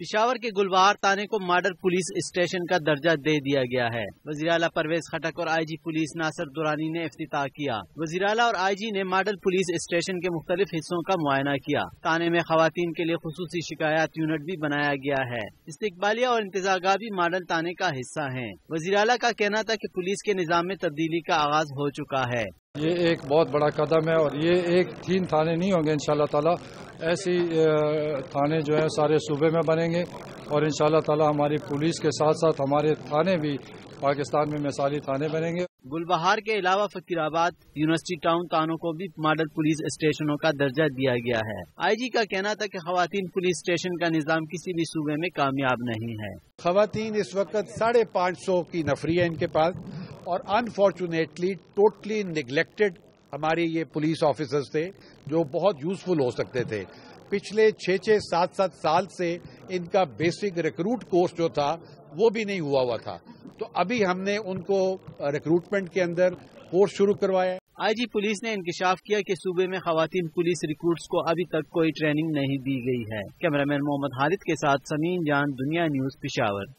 पेशावर के गुलबहार थाने को model police station का दर्जा दे दिया गया है। वज़ीर आला परवेज खटक और आईजी पुलिस नासिर दुरानी ने इफ्तिताह किया। वज़ीर आला और आईजी ने मॉडल पुलिस स्टेशन के मुख्तलिफ हिस्सों का मुआयना किया। थाने में खवातीन के लिए खुसूसी शिकायत यूनिट भी बनाया गया है। इस्तिकबालिया और इंतजागात भी मॉडल थाने का हिस्सा है। वज़ीर आला का कहना था की पुलिस के निज़ाम में तब्दीली का आगाज हो चुका है। ये एक बहुत बड़ा कदम है और ये एक 3 थाने नहीं होंगे, इंशाल्लाह ताला ऐसी थाने जो है सारे सूबे में बनेंगे और इंशाल्लाह ताला हमारी पुलिस के साथ साथ हमारे थाने भी पाकिस्तान में मिसाली थाने बनेंगे। गुलबहार के अलावा फकीराबाद, यूनिवर्सिटी टाउन थानों को भी मॉडल पुलिस स्टेशनों का दर्जा दिया गया है। आईजी का कहना था कि खवातीन पुलिस स्टेशन का निज़ाम किसी भी सूबे में कामयाब नहीं है। खवातीन इस वक्त 550 की नफरी है इनके पास और अनफॉर्चुनेटली टोटली निगलेक्टेड हमारे ये पुलिस ऑफिसर्स थे जो बहुत यूजफुल हो सकते थे। पिछले 6-7 साल से इनका बेसिक रिक्रूट कोर्स जो था वो भी नहीं हुआ हुआ था, तो अभी हमने उनको रिक्रूटमेंट के अंदर कोर्स शुरू करवाया। आईजी पुलिस ने इंकिशाफ किया कि सूबे में खवातीन पुलिस रिक्रूट्स को अभी तक कोई ट्रेनिंग नहीं दी गई है। कैमरामैन मोहम्मद हारिद के साथ समीन जान, दुनिया न्यूज़, पेशावर।